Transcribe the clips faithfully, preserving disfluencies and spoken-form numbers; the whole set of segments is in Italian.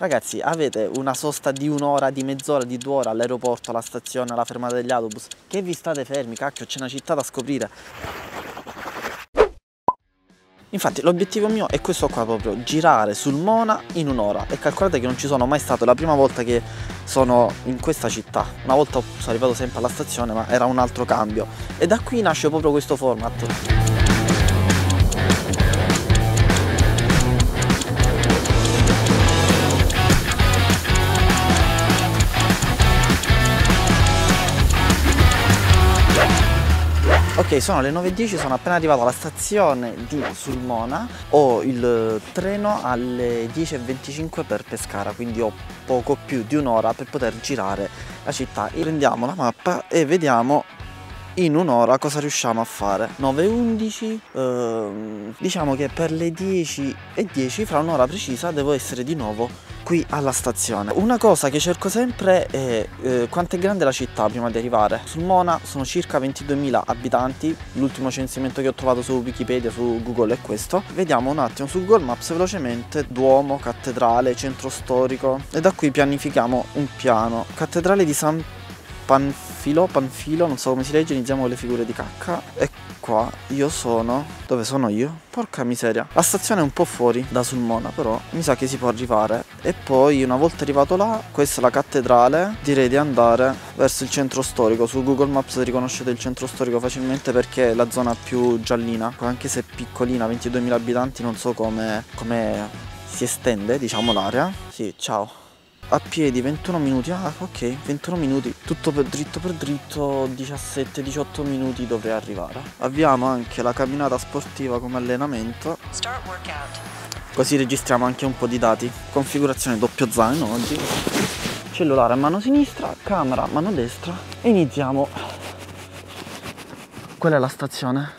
Ragazzi, avete una sosta di un'ora, di mezz'ora, di due ore all'aeroporto, alla stazione, alla fermata degli autobus. Che vi state fermi, cacchio, c'è una città da scoprire. Infatti l'obiettivo mio è questo qua proprio, girare Sulmona in un'ora. E calcolate che non ci sono mai stato, è la prima volta che sono in questa città. Una volta sono arrivato sempre alla stazione, ma era un altro cambio. E da qui nasce proprio questo format. Ok, sono le nove e dieci, sono appena arrivato alla stazione di Sulmona, ho il treno alle dieci e venticinque per Pescara, quindi ho poco più di un'ora per poter girare la città. Prendiamo la mappa e vediamo in un'ora cosa riusciamo a fare. nove e undici, ehm, diciamo che per le dieci e dieci, fra un'ora precisa, devo essere di nuovo qui alla stazione. Una cosa che cerco sempre è eh, quanto è grande la città prima di arrivare. Sulmona sono circa ventiduemila abitanti, l'ultimo censimento che ho trovato su Wikipedia, su Google, è questo. Vediamo un attimo su Google Maps velocemente: Duomo, cattedrale, centro storico, e da qui pianifichiamo un piano. Cattedrale di San Panfilo, Panfilo, non so come si legge, iniziamo con le figure di cacca. E qua io sono... dove sono io? Porca miseria. La stazione è un po' fuori da Sulmona, però mi sa che si può arrivare. E poi una volta arrivato là, questa è la cattedrale, direi di andare verso il centro storico. Su Google Maps riconoscete il centro storico facilmente perché è la zona più giallina. Anche se è piccolina, ventiduemila abitanti, non so come, come si estende, diciamo, l'area. Sì, ciao. A piedi ventuno minuti, ah ok, ventuno minuti, tutto per dritto per dritto, diciassette diciotto minuti dovrei arrivare. Avviamo anche la camminata sportiva come allenamento, così registriamo anche un po' di dati. Configurazione doppio zaino oggi, cellulare a mano sinistra, camera a mano destra e iniziamo. Quella è la stazione.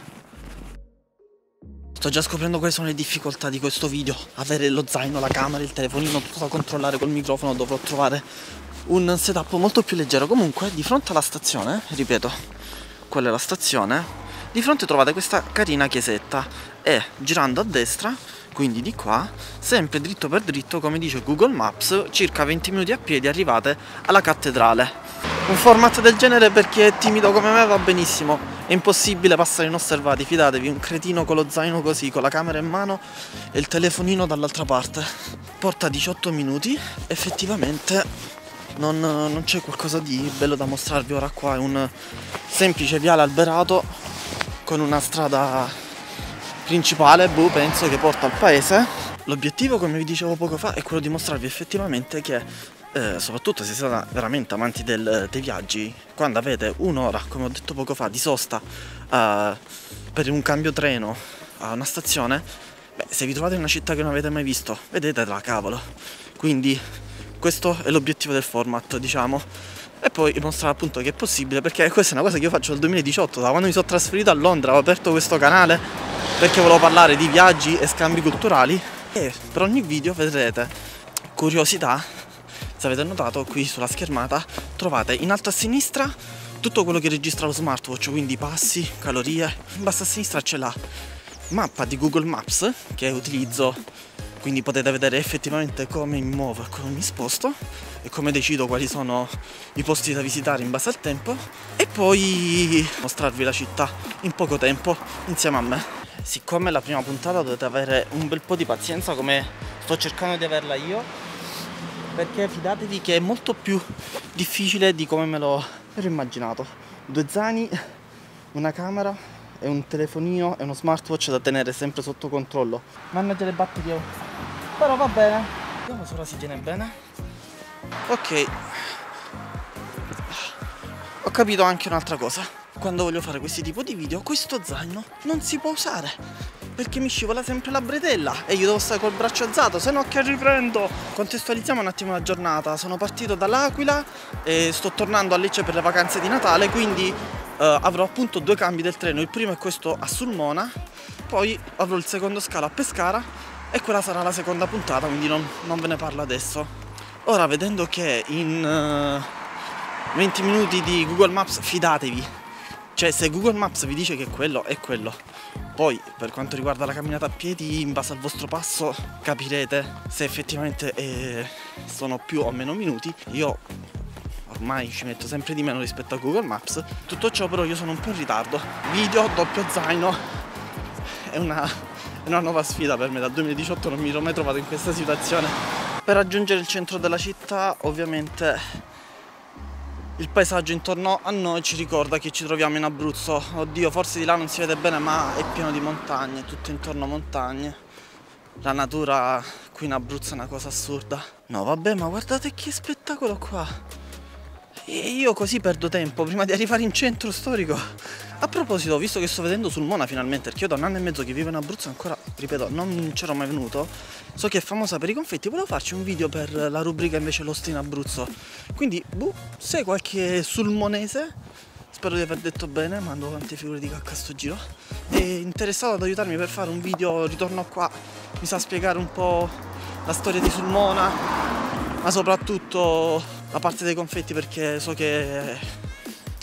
Sto già scoprendo quali sono le difficoltà di questo video. Avere lo zaino, la camera, il telefonino, tutto da controllare col microfono. Dovrò trovare un setup molto più leggero. Comunque, di fronte alla stazione, ripeto, quella è la stazione, di fronte trovate questa carina chiesetta. E girando a destra, quindi di qua, sempre dritto per dritto, come dice Google Maps, circa venti minuti a piedi arrivate alla cattedrale. Un format del genere per chi è timido come me va benissimo. È impossibile passare inosservati, fidatevi, un cretino con lo zaino così, con la camera in mano e il telefonino dall'altra parte. Porta diciotto minuti, effettivamente non, non c'è qualcosa di bello da mostrarvi ora qua. È un semplice viale alberato con una strada principale, boh, penso che porta al paese. L'obiettivo, come vi dicevo poco fa, è quello di mostrarvi effettivamente che... Eh, soprattutto se siete veramente amanti del, dei viaggi, quando avete un'ora, come ho detto poco fa, di sosta uh, per un cambio treno a una stazione, beh, se vi trovate in una città che non avete mai visto, vedetela, cavolo. Quindi questo è l'obiettivo del format, diciamo, e poi mostrare appunto che è possibile, perché questa è una cosa che io faccio dal duemiladiciotto, da quando mi sono trasferito a Londra ho aperto questo canale perché volevo parlare di viaggi e scambi culturali, e per ogni video vedrete curiosità. Se avete notato, qui sulla schermata trovate in alto a sinistra tutto quello che registra lo smartwatch, quindi passi, calorie. In basso a sinistra c'è la mappa di Google Maps che utilizzo, quindi potete vedere effettivamente come mi muovo e come mi sposto e come decido quali sono i posti da visitare in base al tempo, e poi mostrarvi la città in poco tempo insieme a me. Siccome è la prima puntata dovete avere un bel po' di pazienza, come sto cercando di averla io, perché fidatevi che è molto più difficile di come me lo ero immaginato. Due zaini, una camera e un telefonino e uno smartwatch da tenere sempre sotto controllo. Mannaggia le batterie, però va bene. Vediamo se ora si tiene bene. Ok, ho capito anche un'altra cosa. Quando voglio fare questi tipo di video, questo zaino non si può usare perché mi scivola sempre la bretella e io devo stare col braccio alzato, se no che riprendo. Contestualizziamo un attimo la giornata. Sono partito dall'Aquila e sto tornando a Lecce per le vacanze di Natale, quindi eh, avrò appunto due cambi del treno. Il primo è questo a Sulmona, poi avrò il secondo scalo a Pescara e quella sarà la seconda puntata, quindi non, non ve ne parlo adesso. Ora, vedendo che in eh, venti minuti di Google Maps, fidatevi, Cioè, se Google Maps vi dice che è quello, è quello. Poi, per quanto riguarda la camminata a piedi, in base al vostro passo capirete se effettivamente eh, sono più o meno minuti. Io ormai ci metto sempre di meno rispetto a Google Maps. Tutto ciò però io sono un po' in ritardo. Video, doppio zaino, è una, è una nuova sfida per me. Dal duemiladiciotto non mi sono mai trovato in questa situazione. Per raggiungere il centro della città, ovviamente, il paesaggio intorno a noi ci ricorda che ci troviamo in Abruzzo. Oddio, forse di là non si vede bene, ma è pieno di montagne, tutto intorno montagne. La natura qui in Abruzzo è una cosa assurda. No vabbè, ma guardate che spettacolo qua. E io così perdo tempo prima di arrivare in centro storico. A proposito, visto che sto vedendo Sulmona finalmente, perché io da un anno e mezzo che vivo in Abruzzo ancora, ripeto, non c'ero mai venuto, so che è famosa per i confetti, volevo farci un video per la rubrica invece Lost in Abruzzo. Quindi, boh, se qualche sulmonese, spero di aver detto bene, mando tante figure di cacca a sto giro, è interessato ad aiutarmi per fare un video, ritorno qua, mi sa spiegare un po' la storia di Sulmona, ma soprattutto la parte dei confetti, perché so che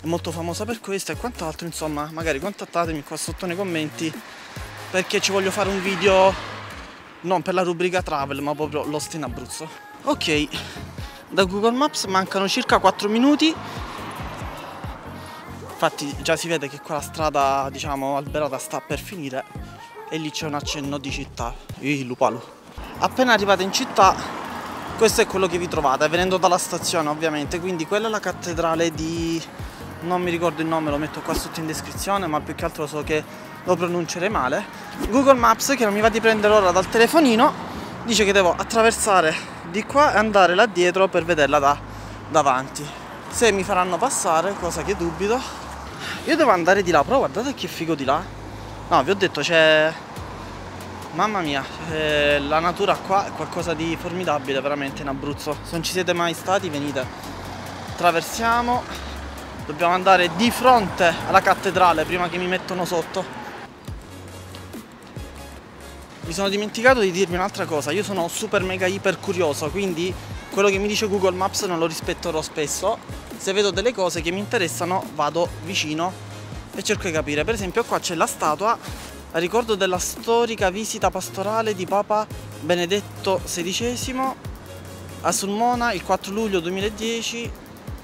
è molto famosa per questo e quant'altro. Insomma, magari contattatemi qua sotto nei commenti, perché ci voglio fare un video non per la rubrica travel ma proprio Lost in Abruzzo. Ok, da Google Maps mancano circa quattro minuti. Infatti già si vede che quella strada, diciamo, alberata sta per finire e lì c'è un accenno di città. Ih, lupalu. Appena arrivate in città, questo è quello che vi trovate venendo dalla stazione, ovviamente. Quindi quella è la cattedrale di... non mi ricordo il nome, lo metto qua sotto in descrizione, ma più che altro so che lo pronuncerei male. Google Maps, che non mi va di prendere ora dal telefonino, dice che devo attraversare di qua e andare là dietro per vederla da davanti. Se mi faranno passare, cosa che dubito. Io devo andare di là, però guardate che figo di là. No, vi ho detto, c'è... mamma mia, eh, la natura qua è qualcosa di formidabile veramente in Abruzzo. Se non ci siete mai stati, venite. Attraversiamo. Dobbiamo andare di fronte alla cattedrale prima che mi mettano sotto. Mi sono dimenticato di dirvi un'altra cosa. Io sono super mega iper curioso, quindi quello che mi dice Google Maps non lo rispetterò spesso. Se vedo delle cose che mi interessano vado vicino e cerco di capire. Per esempio qua c'è la statua a ricordo della storica visita pastorale di Papa Benedetto sedicesimo a Sulmona il quattro luglio duemiladieci.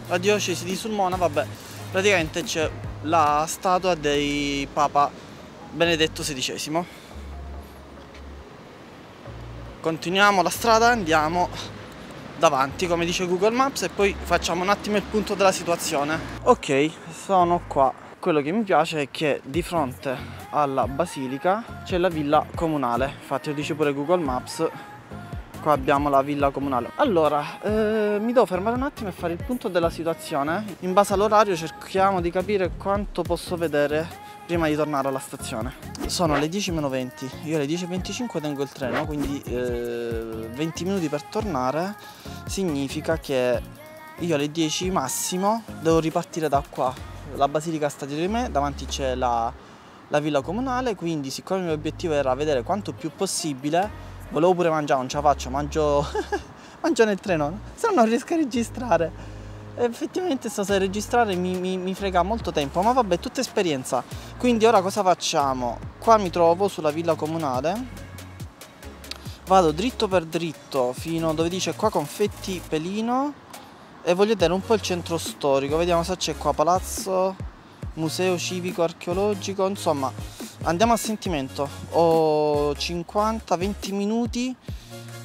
La diocesi di Sulmona, vabbè, praticamente c'è la statua dei Papa Benedetto sedicesimo. Continuiamo la strada, andiamo davanti, come dice Google Maps, e poi facciamo un attimo il punto della situazione. Ok, sono qua. Quello che mi piace è che di fronte alla basilica c'è la villa comunale. Infatti lo dice pure Google Maps. Qua abbiamo la villa comunale. Allora, eh, mi devo fermare un attimo e fare il punto della situazione. In base all'orario cerchiamo di capire quanto posso vedere prima di tornare alla stazione. Sono le dieci meno venti, io alle dieci e venticinque tengo il treno, quindi eh, venti minuti per tornare significa che io alle dieci massimo devo ripartire da qua. La basilica sta dietro di me, davanti c'è la, la villa comunale, quindi siccome il mio obiettivo era vedere quanto più possibile, volevo pure mangiare, non ce la faccio, mangio, mangio nel treno, se no non riesco a registrare. Effettivamente stasera registrare mi, mi, mi frega molto tempo, ma vabbè, tutta esperienza. Quindi ora cosa facciamo? Qua mi trovo sulla villa comunale, vado dritto per dritto fino dove dice qua Confetti Pelino e voglio vedere un po' il centro storico, vediamo se c'è qua palazzo, museo civico archeologico, insomma. Andiamo a sentimento, ho cinquanta venti minuti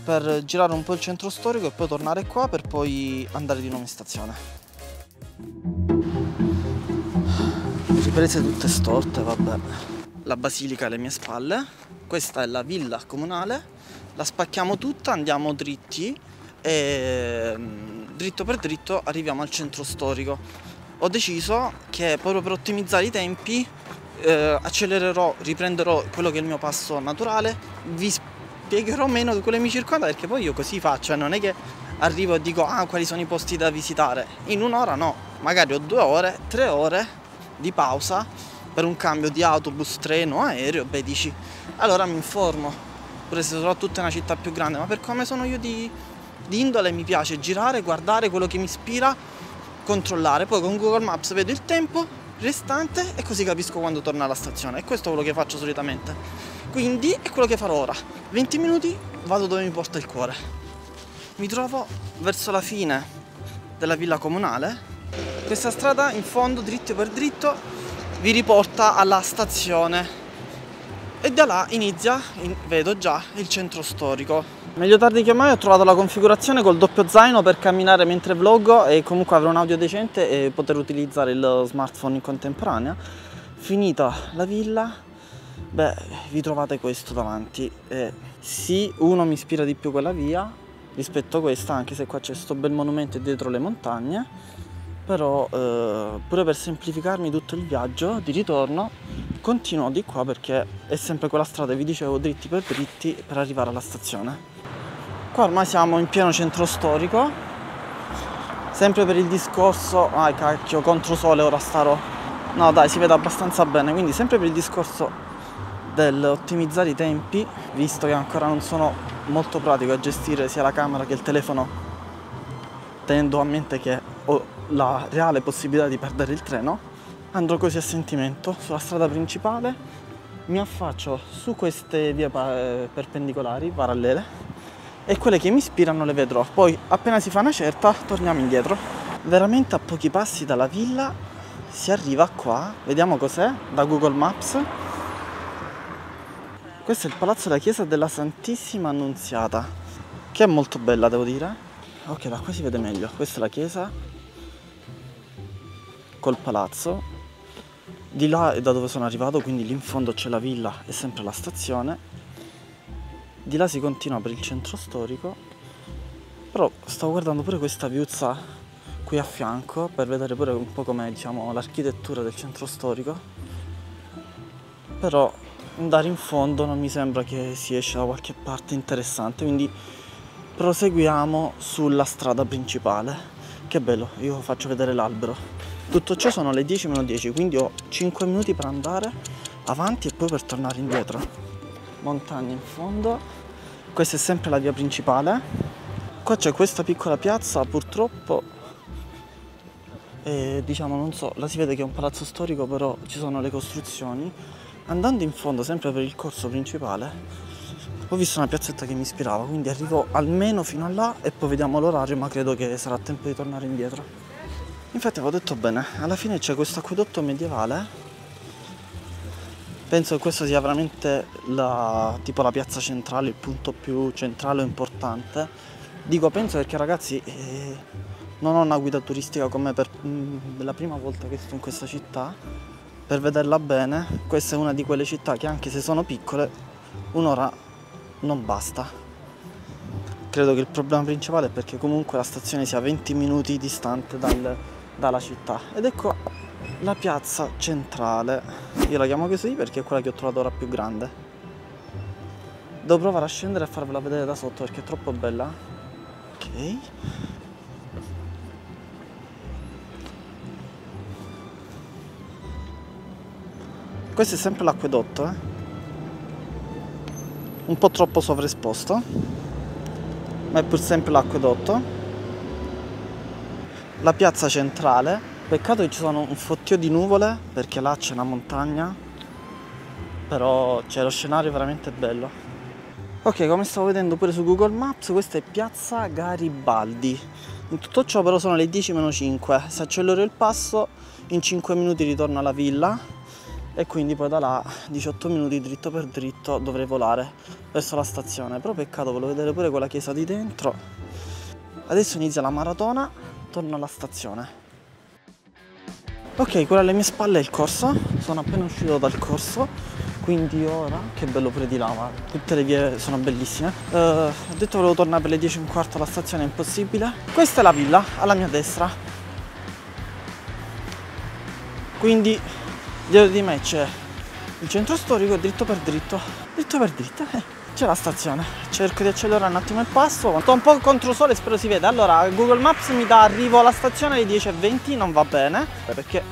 per girare un po' il centro storico e poi tornare qua per poi andare di nuovo in stazione. Riprese tutte storte, vabbè. La basilica alle mie spalle, questa è la villa comunale, la spacchiamo tutta, andiamo dritti e dritto per dritto arriviamo al centro storico. Ho deciso che proprio per ottimizzare i tempi Eh, accelererò, riprenderò quello che è il mio passo naturale, vi spiegherò meno di quello che mi circonda, perché poi io così faccio, non è che arrivo e dico ah quali sono i posti da visitare, in un'ora no, magari ho due ore, tre ore di pausa per un cambio di autobus, treno, aereo, beh dici, allora mi informo, pure se soprattutto è una città più grande, ma per come sono io di, di indole mi piace girare, guardare quello che mi ispira, controllare, poi con Google Maps vedo il tempo, restante e così capisco quando torno alla stazione, e questo è quello che faccio solitamente. Quindi è quello che farò ora. venti minuti, vado dove mi porta il cuore. Mi trovo verso la fine della villa comunale. Questa strada in fondo, dritto per dritto, vi riporta alla stazione e da là inizia, in, vedo già, il centro storico. Meglio tardi che mai, ho trovato la configurazione col doppio zaino per camminare mentre vloggo e comunque avere un audio decente e poter utilizzare il smartphone in contemporanea. Finita la villa, beh, vi trovate questo davanti. E sì, uno mi ispira di più quella via rispetto a questa, anche se qua c'è sto bel monumento dietro le montagne, però eh, pure per semplificarmi tutto il viaggio di ritorno continuo di qua, perché è sempre quella strada, vi dicevo, dritti per dritti per arrivare alla stazione. Qua ormai siamo in pieno centro storico, sempre per il discorso, ah cacchio, contro sole ora starò, no dai, si vede abbastanza bene, quindi sempre per il discorso dell'ottimizzare i tempi, visto che ancora non sono molto pratico a gestire sia la camera che il telefono, tenendo a mente che ho la reale possibilità di perdere il treno, andrò così a sentimento sulla strada principale, mi affaccio su queste vie perpendicolari, parallele, e quelle che mi ispirano le vedrò, poi appena si fa una certa torniamo indietro. Veramente a pochi passi dalla villa si arriva qua, vediamo cos'è da Google Maps. Questo è il palazzo della Chiesa della Santissima Annunziata, che è molto bella, devo dire. Ok, da qua si vede meglio, questa è la chiesa col palazzo, di là è da dove sono arrivato, quindi lì in fondo c'è la villa e sempre la stazione, di là si continua per il centro storico, però stavo guardando pure questa viuzza qui a fianco per vedere pure un po' com'è, diciamo, l'architettura del centro storico, però andare in fondo non mi sembra che si esce da qualche parte interessante, quindi proseguiamo sulla strada principale. Che bello, io faccio vedere l'albero. Tutto ciò sono le dieci meno dieci, quindi ho cinque minuti per andare avanti e poi per tornare indietro. Montagne in fondo, questa è sempre la via principale. Qua c'è questa piccola piazza, purtroppo, e, diciamo, non so, la si vede che è un palazzo storico, però ci sono le costruzioni. Andando in fondo, sempre per il corso principale, ho visto una piazzetta che mi ispirava, quindi arrivo almeno fino a là e poi vediamo l'orario, ma credo che sarà tempo di tornare indietro. Infatti avevo detto bene, alla fine c'è questo acquedotto medievale, penso che questo sia veramente la, tipo la piazza centrale, il punto più centrale o importante. Dico penso perché ragazzi eh, non ho una guida turistica con me per mh, la prima volta che sto in questa città, per vederla bene, questa è una di quelle città che anche se sono piccole, un'ora non basta. Credo che il problema principale è perché comunque la stazione sia venti minuti distante dal... dalla città. Ed ecco la piazza centrale, io la chiamo così perché è quella che ho trovato ora più grande. Devo provare a scendere e farvela vedere da sotto perché è troppo bella. Ok, questo è sempre l'acquedotto, eh? Un po' troppo sovraesposto, ma è pur sempre l'acquedotto. La piazza centrale, peccato che ci sono un fottio di nuvole perché là c'è una montagna, però c'è, lo scenario è veramente bello. Ok, come stavo vedendo pure su Google Maps, questa è Piazza Garibaldi. In tutto ciò però sono le dieci meno cinque, se accelero il passo in cinque minuti ritorno alla villa e quindi poi da là diciotto minuti dritto per dritto dovrei volare verso la stazione, però peccato, volevo vedere pure quella chiesa di dentro. Adesso inizia la maratona, torno alla stazione. Ok, quella alle mie spalle è il corso, sono appena uscito dal corso, quindi ora, che bello pure di là, ma tutte le vie sono bellissime. Uh, ho detto volevo tornare per le dieci e un quarto alla stazione, è impossibile. Questa è la villa, alla mia destra. Quindi dietro di me c'è il centro storico, dritto per dritto, dritto per dritto, eh. C'è la stazione, cerco di accelerare un attimo il passo, sto un po' contro sole, spero si veda. Allora Google Maps mi dà arrivo alla stazione alle dieci e venti, non va bene perché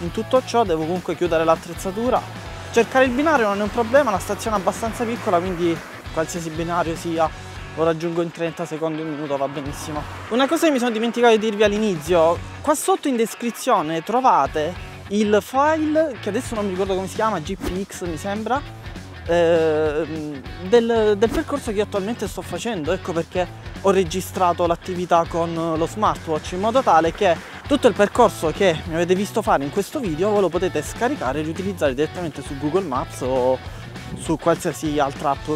in tutto ciò devo comunque chiudere l'attrezzatura, cercare il binario non è un problema, la stazione è abbastanza piccola, quindi qualsiasi binario sia lo raggiungo in trenta secondi, un minuto va benissimo. Una cosa che mi sono dimenticato di dirvi all'inizio, qua sotto in descrizione trovate il file, che adesso non mi ricordo come si chiama, G P X mi sembra, eh, del, del percorso che attualmente sto facendo. Ecco perché ho registrato l'attività con lo smartwatch, in modo tale che tutto il percorso che mi avete visto fare in questo video voi lo potete scaricare e riutilizzare direttamente su Google Maps o su qualsiasi altra app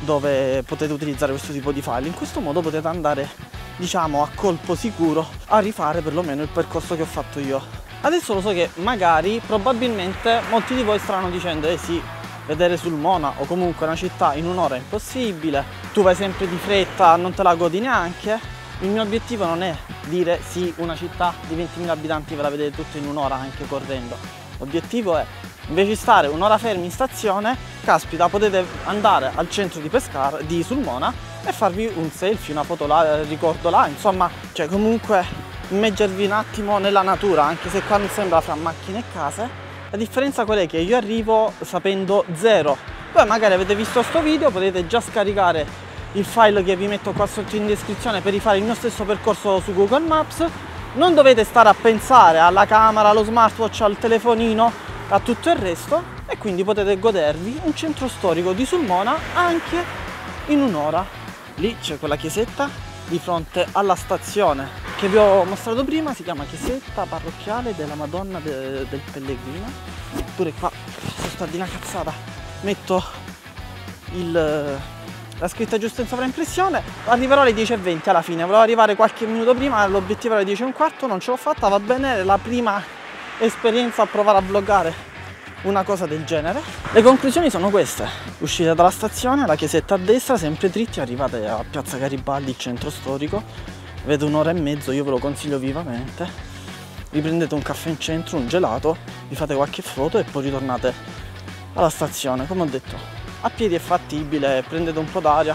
dove potete utilizzare questo tipo di file. In questo modo potete andare, diciamo, a colpo sicuro a rifare perlomeno il percorso che ho fatto io. Adesso lo so che magari, probabilmente, molti di voi stanno dicendo eh sì, vedere Sulmona o comunque una città in un'ora è impossibile, tu vai sempre di fretta, non te la godi neanche. Il mio obiettivo non è dire sì, una città di ventimila abitanti ve la vedete tutta in un'ora anche correndo. L'obiettivo è, invece di stare un'ora fermi in stazione, caspita, potete andare al centro di Pescara, di Sulmona, e farvi un selfie, una foto là, ricordo là, insomma, cioè comunque immergervi un attimo nella natura, anche se qua non sembra fra macchine e case. La differenza qual è? Che io arrivo sapendo zero. Poi magari avete visto sto video, potete già scaricare il file che vi metto qua sotto in descrizione per rifare il mio stesso percorso su Google Maps. Non dovete stare a pensare alla camera, allo smartwatch, al telefonino, a tutto il resto, e quindi potete godervi un centro storico di Sulmona anche in un'ora. Lì c'è quella chiesetta di fronte alla stazione che vi ho mostrato prima, si chiama chiesetta parrocchiale della Madonna de, del Pellegrino. Pure qua, sto sta di una cazzata, metto il, la scritta giusta in sovraimpressione. Arriverò alle dieci e venti alla fine, volevo arrivare qualche minuto prima, l'obiettivo era alle dieci e un quarto, non ce l'ho fatta, va bene, è la prima esperienza a provare a vloggare una cosa del genere. Le conclusioni sono queste: uscite dalla stazione, la chiesetta a destra, sempre dritti, arrivate a Piazza Garibaldi, il centro storico. Vedo un'ora e mezzo, io ve lo consiglio vivamente. Vi prendete un caffè in centro, un gelato, vi fate qualche foto e poi ritornate alla stazione. Come ho detto, a piedi è fattibile, prendete un po' d'aria,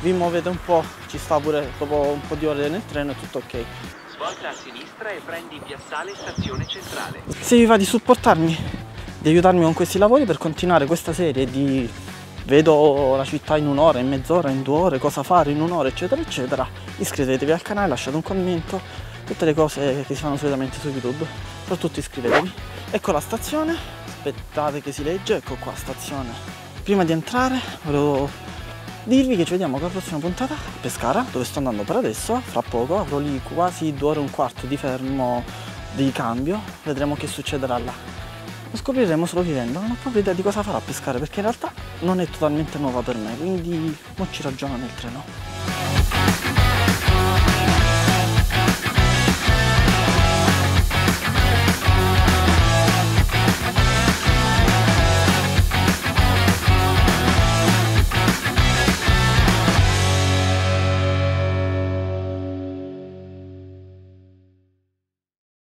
vi muovete un po', ci sta pure dopo un po' di ore nel treno, è tutto ok. Svolta a sinistra e prendi Piazzale Stazione Centrale. Se vi va di supportarmi, di aiutarmi con questi lavori per continuare questa serie di vedo la città in un'ora, in mezz'ora, in due ore, cosa fare in un'ora, eccetera, eccetera, iscrivetevi al canale, lasciate un commento, tutte le cose che si fanno solitamente su YouTube, soprattutto iscrivetevi. Ecco la stazione, aspettate che si legge, ecco qua, stazione. Prima di entrare volevo dirvi che ci vediamo con la prossima puntata a Pescara, dove sto andando per adesso, fra poco, avrò lì quasi due ore e un quarto di fermo di cambio, vedremo che succederà là. Lo scopriremo solo vivendo, non ho proprio idea di cosa farà a pescare, perché in realtà non è totalmente nuova per me, quindi mo ci ragiono nel treno.